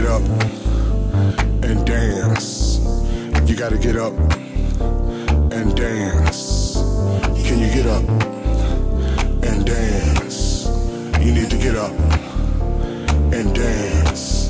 get up and dance. You gotta get up and dance. Can you get up and dance? You need to get up and dance.